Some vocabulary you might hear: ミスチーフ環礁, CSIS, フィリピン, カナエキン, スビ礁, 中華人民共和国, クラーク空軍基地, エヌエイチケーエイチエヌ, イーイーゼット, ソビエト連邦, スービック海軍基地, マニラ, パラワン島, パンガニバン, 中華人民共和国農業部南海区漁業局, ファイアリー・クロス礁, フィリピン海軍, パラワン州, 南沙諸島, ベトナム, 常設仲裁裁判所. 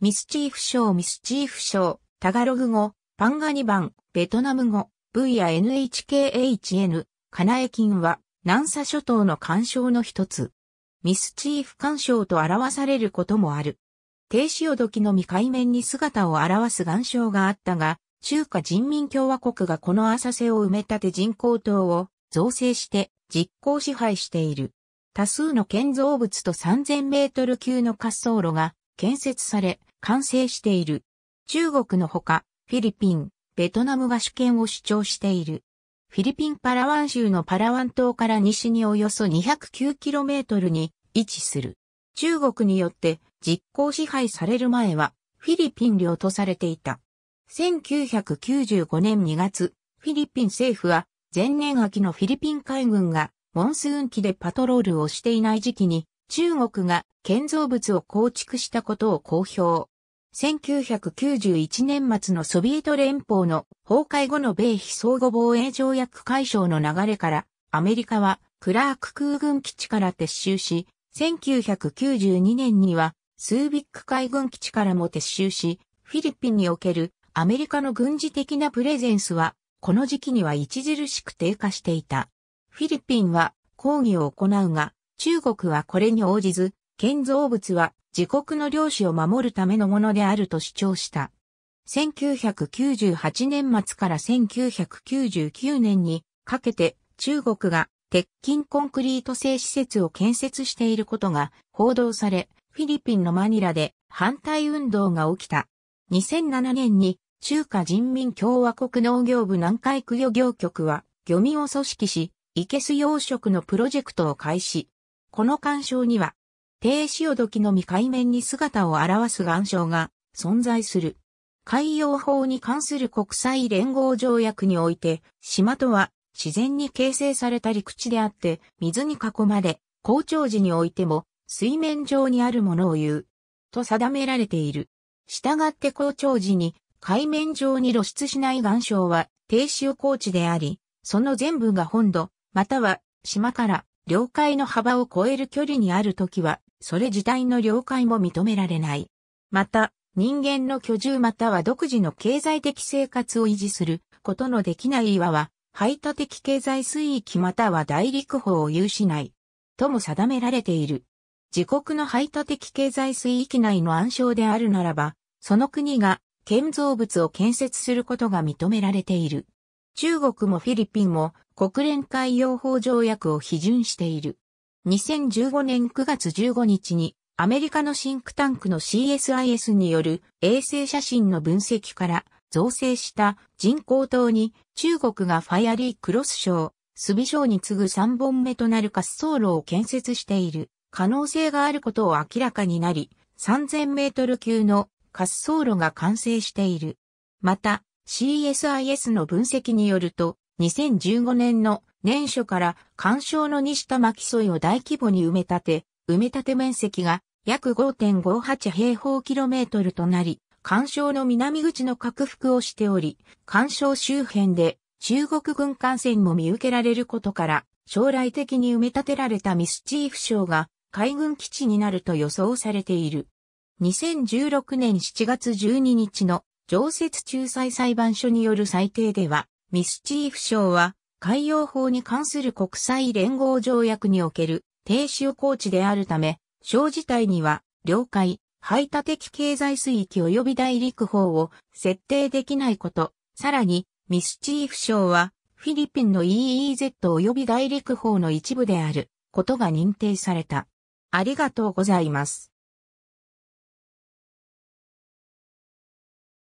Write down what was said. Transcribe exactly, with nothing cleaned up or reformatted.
ミスチーフ省ミスチーフ省、タガログ語、パンガニバン、ベトナム語、ブイや エヌエイチケーエイチエヌ、カナエキンは、南沙諸島の環礁の一つ。ミスチーフ環礁と表されることもある。低潮時のみ海面に姿を現す岩礁があったが、中華人民共和国がこの浅瀬を埋め立て人工島を造成して実効支配している。多数の建造物とさんぜんメートル級の滑走路が建設され完成している。中国のほか、フィリピン、ベトナムが主権を主張している。フィリピン・パラワン州のパラワン島から西におよそ にひゃくきゅうキロメートル に位置する。中国によって実効支配される前はフィリピン領とされていた。せんきゅうひゃくきゅうじゅうごねんにがつ、フィリピン政府は前年秋のフィリピン海軍がモンスーン期でパトロールをしていない時期に中国が建造物を構築したことを公表。せんきゅうひゃくきゅうじゅういちねん末のソビエト連邦の崩壊後の米非相互防衛条約解消の流れからアメリカはクラーク空軍基地から撤収し、せんきゅうひゃくきゅうじゅうにねんにはスービック海軍基地からも撤収し、フィリピンにおけるアメリカの軍事的なプレゼンスは、この時期には著しく低下していた。フィリピンは抗議を行うが、中国はこれに応じず、建造物は自国の領主を守るためのものであると主張した。せんきゅうひゃくきゅうじゅうはちねん末からせんきゅうひゃくきゅうじゅうきゅうねんにかけて中国が鉄筋コンクリート製施設を建設していることが報道され、フィリピンのマニラで反対運動が起きた。にせんななねんに中華人民共和国農業部南海区漁業局は漁民を組織し、生けす養殖のプロジェクトを開始。この環礁には、低潮時のみ海面に姿を現す岩礁が存在する。海洋法に関する国際連合条約において、島とは自然に形成された陸地であって、水に囲まれ、高潮時においても水面上にあるものを言う、と定められている。したがって高潮時に海面上に露出しない岩礁は低潮高地であり、その全部が本土、または島から領海の幅を超える距離にあるときは、それ自体の領海も認められない。また、人間の居住または独自の経済的生活を維持することのできない岩は、排他的経済水域または大陸法を有しない、とも定められている。自国の排他的経済水域内の暗礁であるならば、その国が建造物を建設することが認められている。中国もフィリピンも国連海洋法条約を批准している。にせんじゅうごねんくがつじゅうごにちにアメリカのシンクタンクの シーエスアイエス による衛星写真の分析から造成した人工島に中国がファイアリークロス礁、スビ礁に次ぐさんぼんめとなる滑走路を建設している可能性があることを明らかになり、さんぜんメートル級の滑走路が完成している。また、シーエスアイエス の分析によると、にせんじゅうごねんの年初から環礁の西多摩基沿いを大規模に埋め立て、埋め立て面積が約 ごてんごはち平方キロメートルとなり、環礁の南口の拡幅をしており、環礁周辺で中国軍艦船も見受けられることから、将来的に埋め立てられたミスチーフ礁が海軍基地になると予想されている。にせんじゅうろくねんしちがつじゅうににちの常設仲裁裁判所による裁定では、ミスチーフ礁は海洋法に関する国際連合条約における低潮高地であるため、礁自体には領海、排他的経済水域及び大陸法を設定できないこと、さらにミスチーフ礁はフィリピンの イーイーゼット 及び大陸法の一部であることが認定された。ありがとうございます。